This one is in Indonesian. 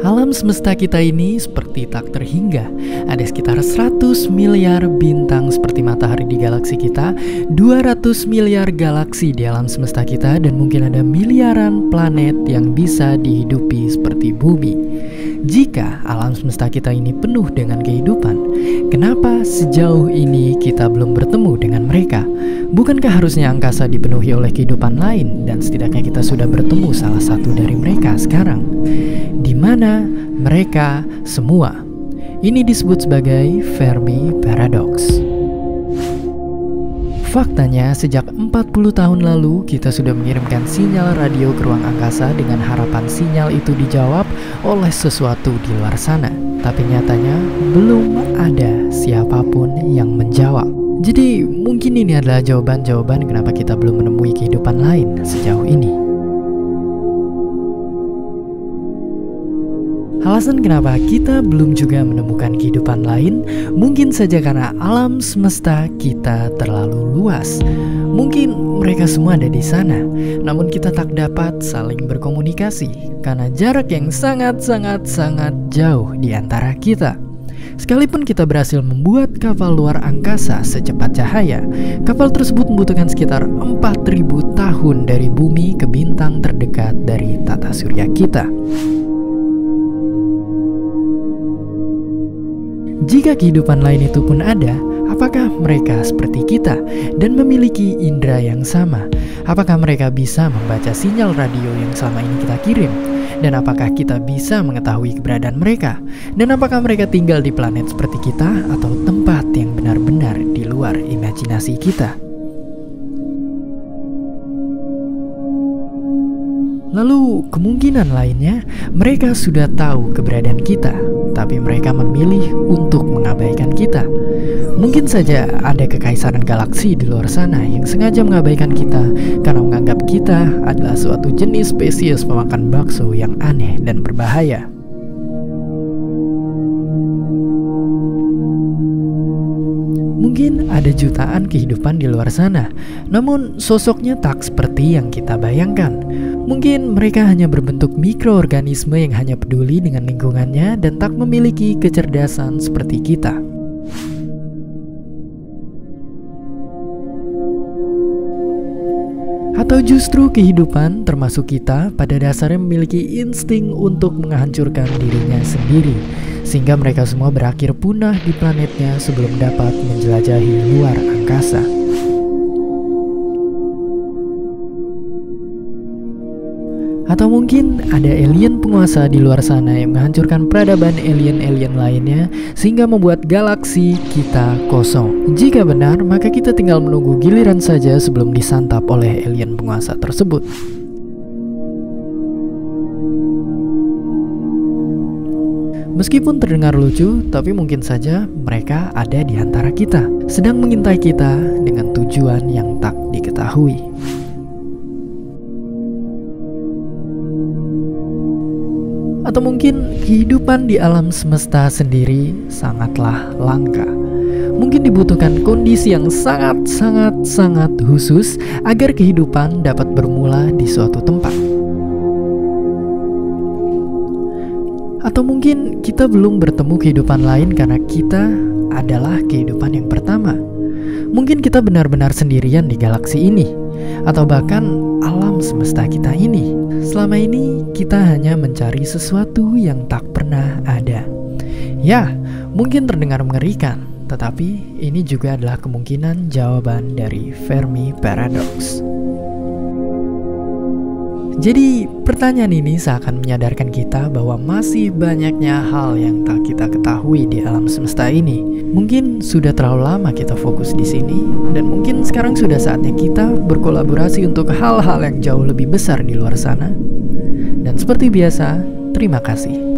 Alam semesta kita ini seperti tak terhingga. Ada sekitar 100 miliar bintang seperti matahari di galaksi kita, 200 miliar galaksi di alam semesta kita, dan mungkin ada miliaran planet yang bisa dihidupi seperti bumi. Jika alam semesta kita ini penuh dengan kehidupan, kenapa sejauh ini kita belum bertemu dengan mereka? Bukankah harusnya angkasa dipenuhi oleh kehidupan lain, dan setidaknya kita sudah bertemu salah satu dari mereka sekarang? Di mana mereka semua. Ini disebut sebagai Fermi Paradox. Faktanya, sejak 40 tahun lalu kita sudah mengirimkan sinyal radio ke ruang angkasa dengan harapan sinyal itu dijawab oleh sesuatu di luar sana. Tapi nyatanya belum ada siapapun yang menjawab. Jadi mungkin ini adalah jawaban kenapa kita belum menemui kehidupan lain sejauh ini. Alasan kenapa kita belum juga menemukan kehidupan lain, mungkin saja karena alam semesta kita terlalu luas. Mungkin mereka semua ada di sana, namun kita tak dapat saling berkomunikasi karena jarak yang sangat jauh di antara kita. Sekalipun kita berhasil membuat kapal luar angkasa secepat cahaya, kapal tersebut membutuhkan sekitar 4000 tahun dari bumi ke bintang terdekat dari tata surya kita. Jika kehidupan lain itu pun ada, apakah mereka seperti kita dan memiliki indera yang sama? Apakah mereka bisa membaca sinyal radio yang selama ini kita kirim? Dan apakah kita bisa mengetahui keberadaan mereka? Dan apakah mereka tinggal di planet seperti kita atau tempat yang benar-benar di luar imajinasi kita? Lalu, kemungkinan lainnya, mereka sudah tahu keberadaan kita, tapi mereka memilih untuk mengabaikan kita. Mungkin saja ada kekaisaran galaksi di luar sana yang sengaja mengabaikan kita karena menganggap kita adalah suatu jenis spesies pemakan bakso yang aneh dan berbahaya. Mungkin ada jutaan kehidupan di luar sana, namun sosoknya tak seperti yang kita bayangkan. Mungkin mereka hanya berbentuk mikroorganisme yang hanya peduli dengan lingkungannya dan tak memiliki kecerdasan seperti kita. Atau justru kehidupan, termasuk kita, pada dasarnya memiliki insting untuk menghancurkan dirinya sendiri, sehingga mereka semua berakhir punah di planetnya sebelum dapat menjelajahi luar angkasa. Atau mungkin ada alien penguasa di luar sana yang menghancurkan peradaban alien-alien lainnya sehingga membuat galaksi kita kosong. Jika benar, maka kita tinggal menunggu giliran saja sebelum disantap oleh alien penguasa tersebut. Meskipun terdengar lucu, tapi mungkin saja mereka ada di antara kita, sedang mengintai kita dengan tujuan yang tak diketahui. Atau mungkin kehidupan di alam semesta sendiri sangatlah langka. Mungkin dibutuhkan kondisi yang sangat khusus agar kehidupan dapat bermula di suatu tempat. Atau mungkin kita belum bertemu kehidupan lain karena kita adalah kehidupan yang pertama. Mungkin kita benar-benar sendirian di galaksi ini, atau bahkan alam semesta kita ini. Selama ini kita hanya mencari sesuatu yang tak pernah ada. Ya, mungkin terdengar mengerikan, tetapi ini juga adalah kemungkinan jawaban dari Fermi Paradox. Jadi pertanyaan ini seakan menyadarkan kita bahwa masih banyaknya hal yang tak kita ketahui di alam semesta ini. Mungkin sudah terlalu lama kita fokus di sini, dan mungkin sekarang sudah saatnya kita berkolaborasi untuk hal-hal yang jauh lebih besar di luar sana. Dan seperti biasa, terima kasih.